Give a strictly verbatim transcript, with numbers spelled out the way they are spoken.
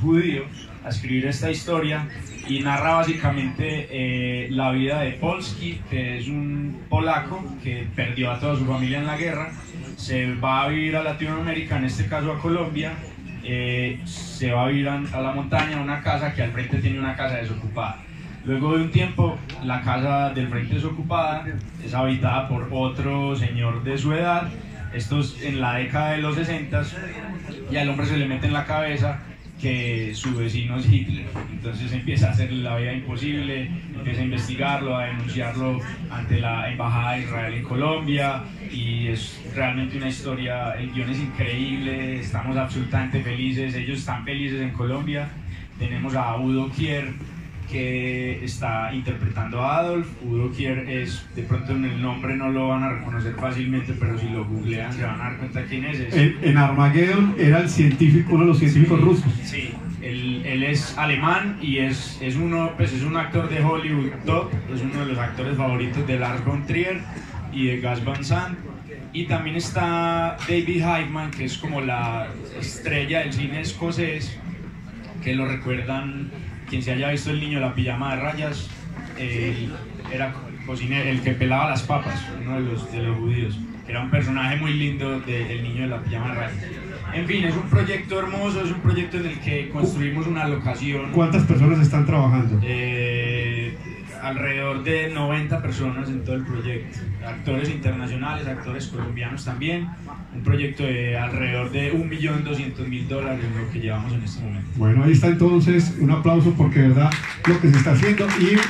Judíos a escribir esta historia y narra básicamente eh, la vida de Polsky, que es un polaco que perdió a toda su familia en la guerra, se va a vivir a Latinoamérica, en este caso a Colombia, eh, se va a vivir a, a la montaña, a una casa que al frente tiene una casa desocupada. Luego de un tiempo la casa del frente desocupada es habitada por otro señor de su edad, estos en la década de los sesenta, y al hombre se le mete en la cabeza que su vecino es Hitler, entonces empieza a hacerle la vida imposible, empieza a investigarlo, a denunciarlo ante la embajada de Israel en Colombia, y es realmente una historia, el guión es increíble, estamos absolutamente felices, ellos están felices en Colombia. Tenemos a Udo Kier, que está interpretando a Adolf. Udo Kier es, de pronto en el nombre no lo van a reconocer fácilmente, pero si lo googlean se van a dar cuenta quién es. En, en Armageddon era el científico, uno de los científicos sí, rusos. Sí, él, él es alemán y es, es, uno, pues es un actor de Hollywood top, es uno de los actores favoritos de Lars von Trier y de Gus Van Sant. Y también está David Hayman, que es como la estrella del cine escocés, que lo recuerdan. Quien se haya visto El niño de la pijama de rayas, eh, era cocinero, el que pelaba las papas, uno de los, de los judíos, era un personaje muy lindo de El niño de la pijama de rayas. En fin, es un proyecto hermoso, es un proyecto en el que construimos una locación. ¿Cuántas personas están trabajando? Eh, alrededor de noventa personas en todo el proyecto, actores internacionales, actores colombianos también, un proyecto de alrededor de un millón doscientos mil dólares lo que llevamos en este momento. Bueno, ahí está entonces, un aplauso porque de verdad lo que se está haciendo y...